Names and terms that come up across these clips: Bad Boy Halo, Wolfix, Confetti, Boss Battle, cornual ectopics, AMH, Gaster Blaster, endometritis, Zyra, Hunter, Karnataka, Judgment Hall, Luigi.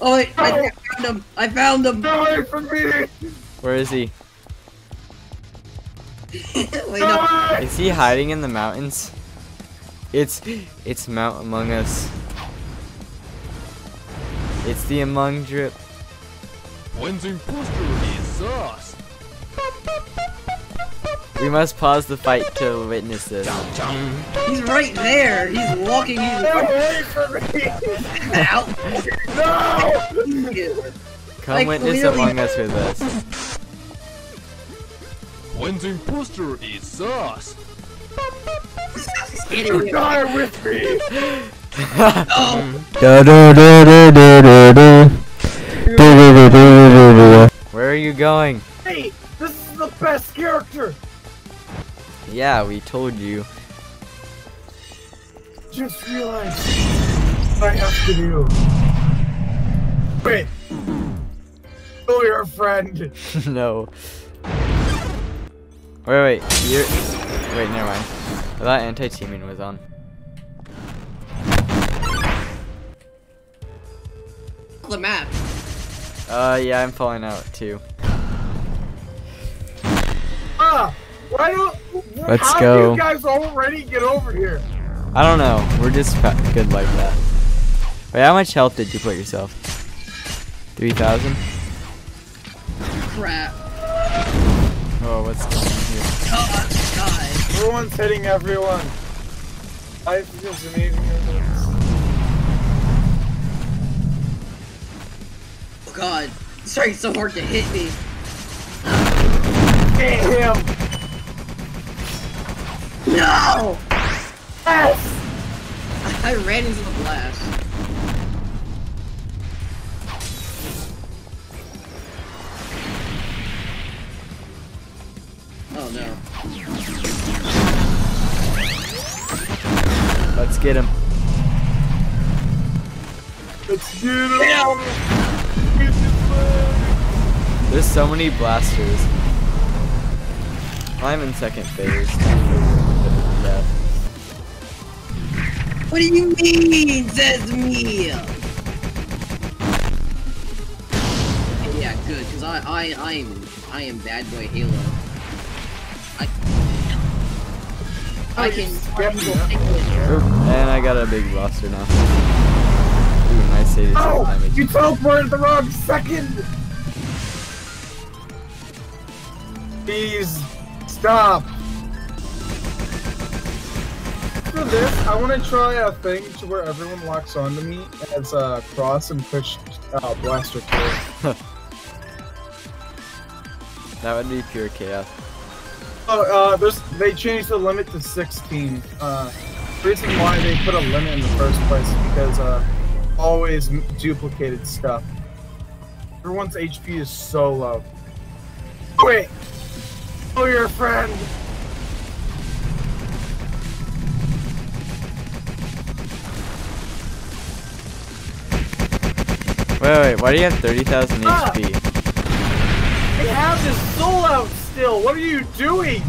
Oh, I found him! I found him! Get away from me! Where is he? Wait up. Is he hiding in the mountains? It's Mount Among Us. It's the Among drip. We must pause the fight to witness this. He's right there. He's walking. He's away from me. Out. No. Come like, witness literally. Among Us with us. When the imposter is us. You die with me. Oh. Where are you going? Hey, this is the best character. Yeah, we told you. Just realized what I have to do. Wait. Kill your friend. No. Wait. You're... Wait, never mind. Well, that anti-teaming was on. The map. Yeah, I'm falling out too. Why do? Let's how go. Do you guys already get over here? I don't know. We're just good like that. Wait, how much health did you put yourself? 3,000. Crap. Oh, what's going on here? Oh God! Everyone's hitting everyone. I just need this. Oh God! It's trying so hard to hit me. Damn him! No! Yes! I ran into the blast. Oh no. Let's get him. Let's get him! Yeah. There's so many blasters. I'm in second phase. What do you mean, says me? Yeah, good, cause I am Bad Boy Halo. I can. And I got a big roster now. Ooh, nice save. Oh, you teleported at the wrong second. Please. Stop! For this, I want to try a thing to where everyone locks onto me as a cross and push blaster kill. That would be pure chaos. Oh, they changed the limit to 16. The reason why they put a limit in the first place is because always duplicated stuff. Everyone's HP is so low. Wait. Your friend. Wait, why do you have 30,000 HP? He has his soul out still. What are you doing?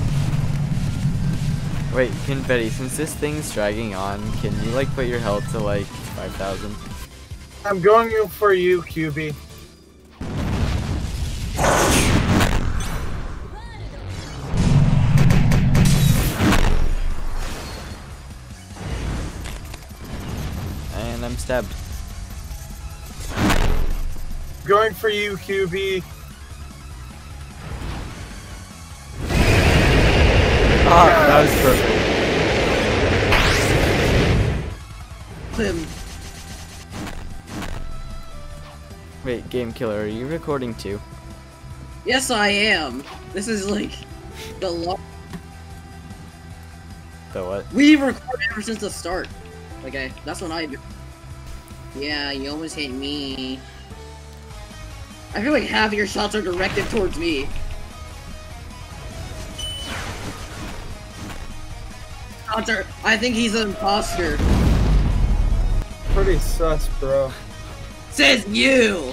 Wait, Confetti, since this thing's dragging on, can you like put your health to like 5,000? I'm going for you, QB. Stabbed. Going for you, QB. Ah, that was perfect. Clim. Wait, Game Killer, are you recording too? Yes, I am. This is like the long. The what? We've recorded ever since the start. Okay, that's when I do. Yeah, you almost hit me. I feel like half of your shots are directed towards me. Hunter, I think he's an imposter. Pretty sus, bro. Says you!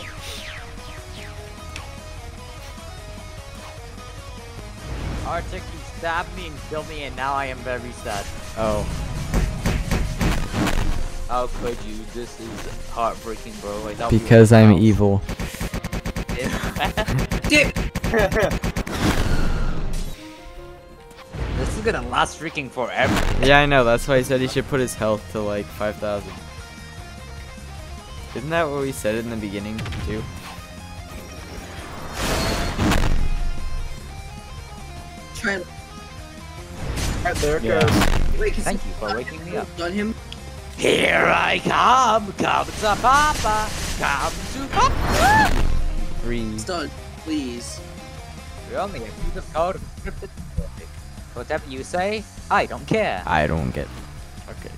Arctic, you stabbed me and killed me, and now I am very sad. Oh. How could you? This is heartbreaking, bro. Like, because I'm evil. Dude. This is gonna last freaking forever. Yeah, I know. That's why he said he should put his health to like 5,000. Isn't that what we said in the beginning too? Try. Right there it goes. Wait, thank you for waking me up. Done him. Here I come, come to Papa, come to Papa. Freeze. Stun, please. We only have to use the code. Whatever you say, I don't care. I don't get. Okay.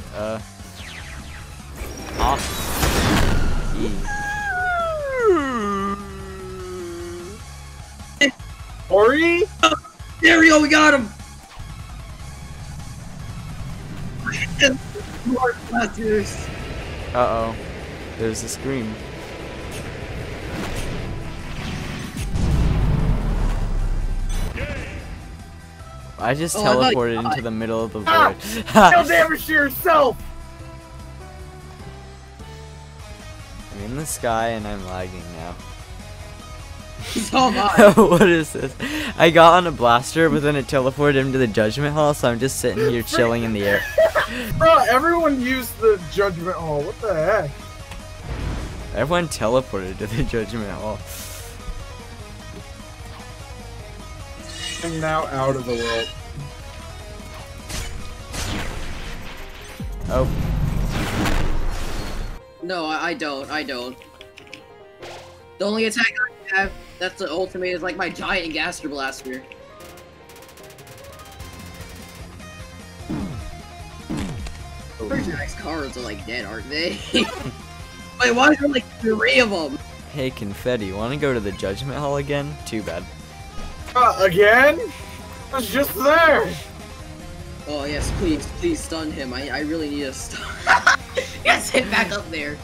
Ori? There we go, we got him! Uh-oh. There's a scream. I just teleported into the middle of the void. Tell damage yourself! I'm in the sky and I'm lagging now. So am I. What is this? I got on a blaster, but then it teleported him to the Judgment Hall, so I'm just sitting here chilling in the air. Bro, everyone used the Judgment Hall. What the heck? Everyone teleported to the Judgment Hall. I'm now out of the world. Oh. No, I don't. The only attack I have that's the ultimate is like my giant Gaster Blaster. Pretty nice cards are like dead, aren't they? Wait, why is there like 3 of them? Hey, Confetti, wanna go to the Judgment Hall again? Too bad. Again? I was just there! Oh yes, please stun him. I really need a stun. Yes, hit back up there.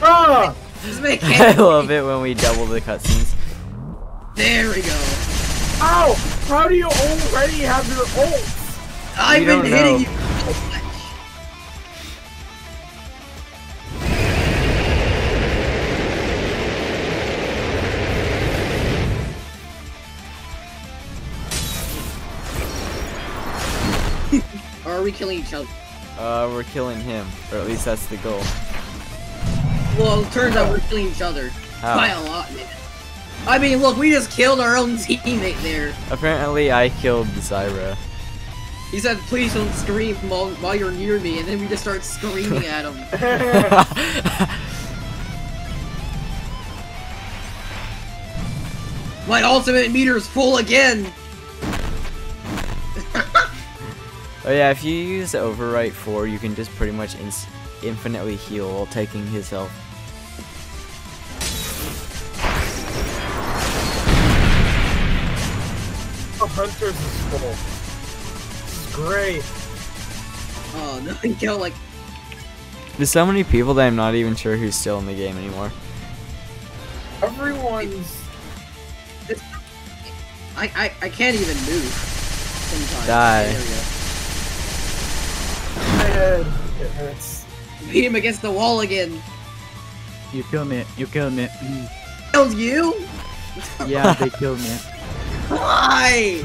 Ah! I love it when we double the cutscenes. There we go. Ow! How do you already have your ults? I've been hitting you so much. Or are we killing each other? We're killing him, or at least that's the goal. Well, it turns out we're killing each other. Oh. By a lot, man. I mean, look, we just killed our own teammate there. Apparently, I killed Zyra. He said, please don't scream while you're near me, and then we just start screaming at him. My ultimate meter is full again! Oh yeah, if you use Overwrite 4, you can just pretty much infinitely heal while taking his health. Oh, Hunter's is full. This is great. Oh, no, you know, like... There's so many people that I'm not even sure who's still in the game anymore. Everyone's... I can't even move sometimes. Die. There we go. It hurts. Beat him against the wall again. You killed me. You killed me. Killed you? Yeah, they killed me. Why?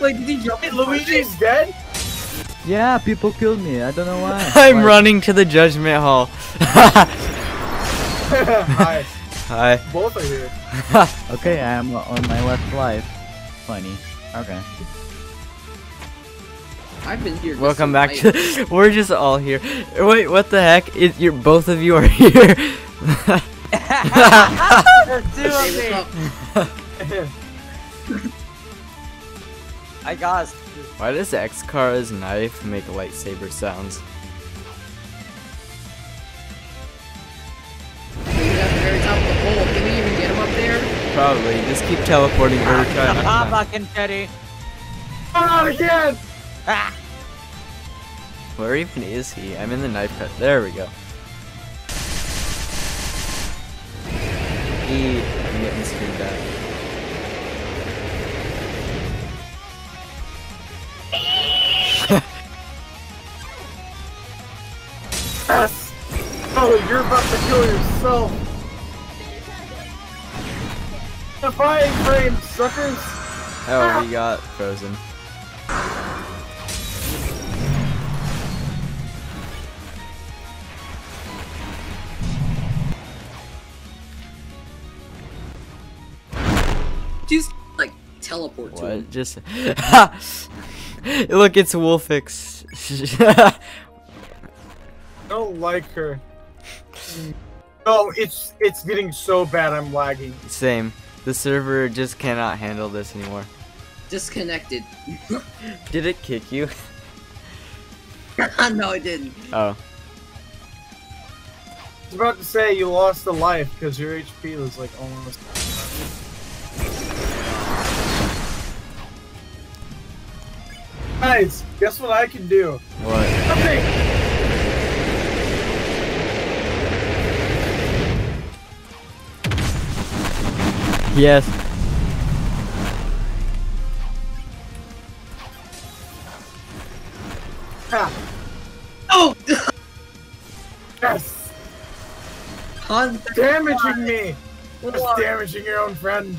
Like, did he jump? Hey, Luigi's dead? Yeah, people killed me. I don't know why. I'm running to the Judgment Hall. Hi. Hi. Both are here. Okay, I am on my last life. Funny. Okay. I've been here. Welcome back to. We're just all here. Wait, what the heck? Both of you are here. I got. Why does Xcara's knife make lightsaber sounds? Can we even get him up there? Probably. Just keep teleporting over time. Ah, Confetti! Not again! Ah! Where even is he? I'm in the knife cut. There we go. I'm getting screwed back. the frying frame, suckers! Oh, we got frozen. Just, like, teleport to him. Just... Look, it's Wolfix. I don't like her. Oh, it's getting so bad I'm lagging. Same. The server just cannot handle this anymore. Disconnected. Did it kick you? No, it didn't. Oh. I was about to say you lost a life because your HP was like almost... Guys, guess what I can do? What? Something! Yes. Ha. Oh! Yes. Hunter. Damaging me. Just damaging your own friend.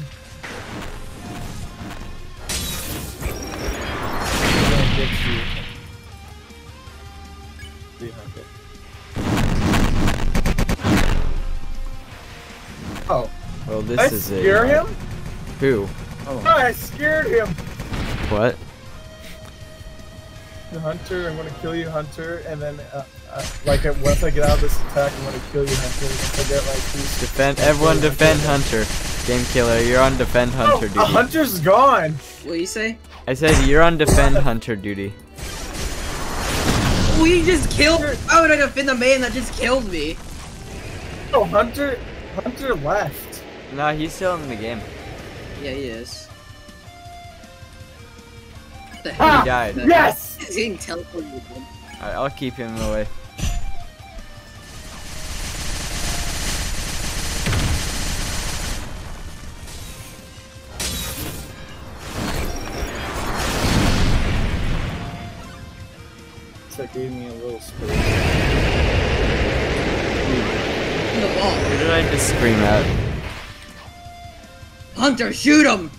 Oh. Well, this is it. Scare him? Who? Oh. No, I scared him. What? The Hunter. I'm gonna kill you, Hunter. And then, like, once I get out of this attack, I'm gonna kill you, Hunter. Once I get like these. Defend. Everyone, defend Hunter. Game killer. You're on defend Hunter duty. Hunter's gone. What do you say? I said you're on defend Hunter duty. We just killed. How would I defend the man that just killed me? Oh, Hunter. Hunter left. Nah, he's still in the game. Yeah, he is. What the hell? He died. Yes! He's getting teleported. Alright, I'll keep him away. That gave me a little scream. Who did I just scream at? Hunter, shoot him!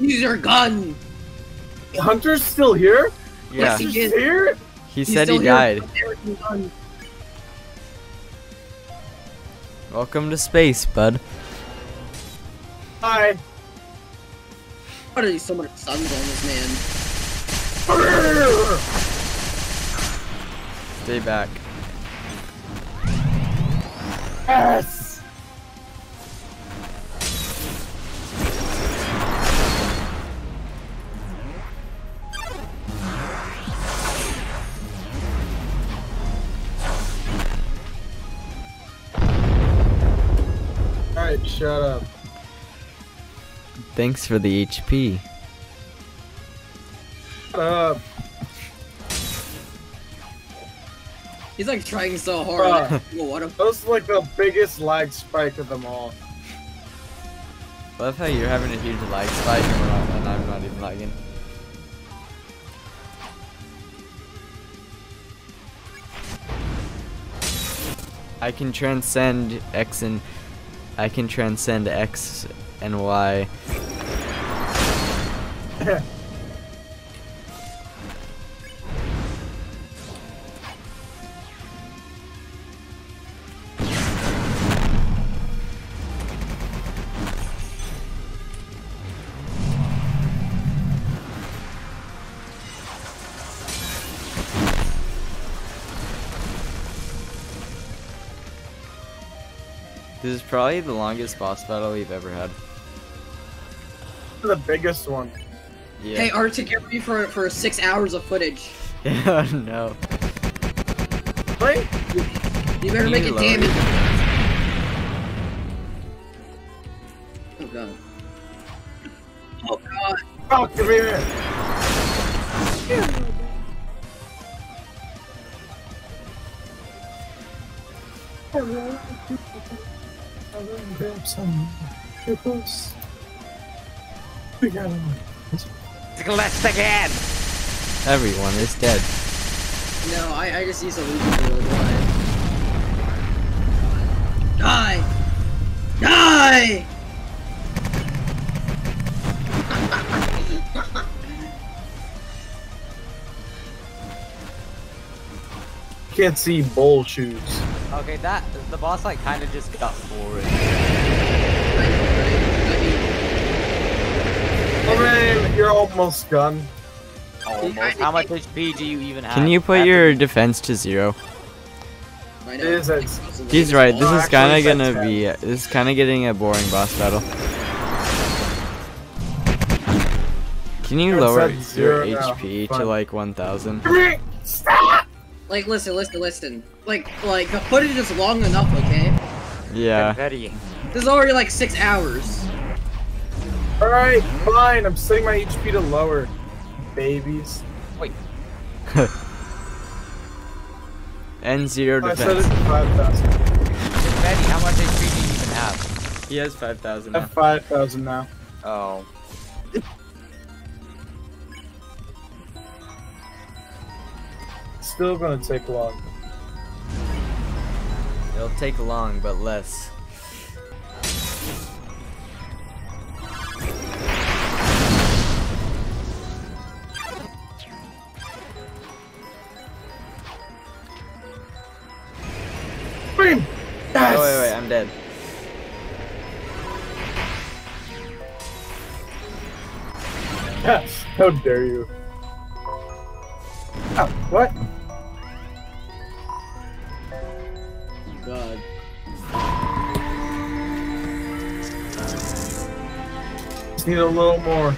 Use your gun! Hunter's still here? Yeah. Yes, he's here? He said he died. Welcome to space, bud. Hi. Why do you so much suns on this man? Stay back. Yes! Shut up. Thanks for the HP. Shut up. He's like trying so hard. That was like the biggest lag spike of them all. I love how you're having a huge lag spike and I'm not even lagging. I can transcend X and... I can transcend X and Y. This is probably the longest boss battle we've ever had. The biggest one. Yeah. Hey, Arctic, get ready for 6 hours of footage. Oh, no. What? You better make it damage. Oh, God. Oh, God. Oh, come here. Yeah. I'm gonna grab some pickles. We got him. Let's again! Everyone is dead. No, I just used a Luigi. Die! Die! can't see bull shoes. Okay, that the boss like kind of just got forward. Alright, you're almost done. Almost. How much HP do you even have? Can you put your defense to 0? He's right. This is kind of gonna be. This is kind of getting a boring boss battle. Can you lower your HP to like 1,000? Like, listen. Like, the footage is long enough, okay? Yeah. This is already like 6 hours. Alright, fine. I'm setting my HP to lower. Babies. Wait. N0 defense. I said it's 5,000. Confetti, how much HP do you even have? He has 5,000 now. I have 5,000 now. Oh. Still gonna take long. It'll take long, but less. Yes. Oh, wait, I'm dead. Yes. How dare you? Oh, what? God. Just need a little more.